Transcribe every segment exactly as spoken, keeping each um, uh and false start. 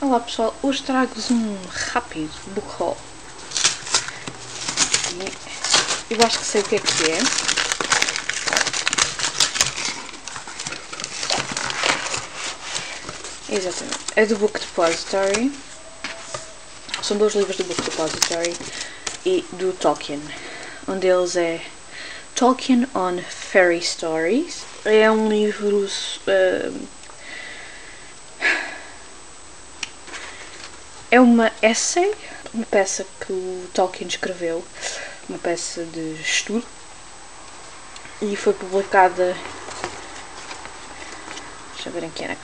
Olá pessoal, hoje trago-vos um rápido book haul. Eu acho que sei o que é que é. Exatamente, é do Book Depository. São dois livros do Book Depository e do Tolkien. Um deles é Tolkien on Fairy Stories. É um livro... Uh, é uma essay, uma peça que o Tolkien escreveu, uma peça de estudo, e foi publicada... Deixa eu ver em que era.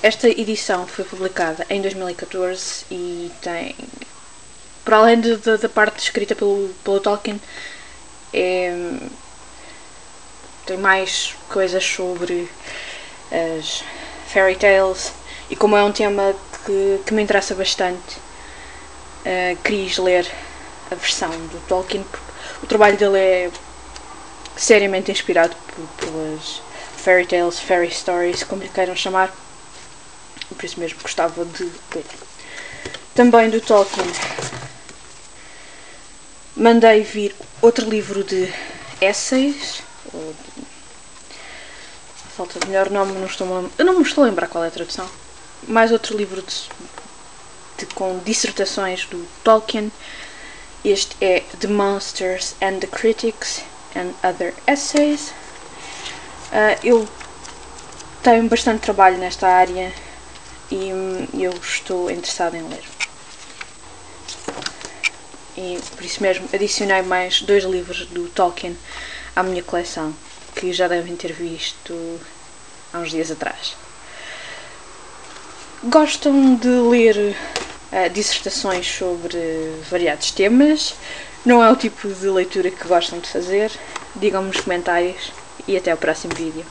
Esta edição foi publicada em dois mil e catorze e tem, para além de, de, da parte escrita pelo, pelo Tolkien, é, tem mais coisas sobre as fairy tales, e como é um tema que, que me interessa bastante, uh, quis ler a versão do Tolkien, porque o trabalho dele é seriamente inspirado por, pelas fairy tales, fairy stories, como lhe queiram chamar, e por isso mesmo gostava de ler. Também do Tolkien mandei vir outro livro de essays, ou de falta de melhor nome, não estou a, eu não me estou a lembrar qual é a tradução. Mais outro livro de, de, com dissertações do Tolkien. Este é The Monsters and the Critics and Other Essays. Uh, eu tenho bastante trabalho nesta área e eu estou interessada em ler. E por isso mesmo adicionei mais dois livros do Tolkien à minha coleção, que já devem ter visto há uns dias atrás. Gostam de ler uh, dissertações sobre variados temas? Não é o tipo de leitura que gostam de fazer? Digam-me nos comentários e até ao próximo vídeo.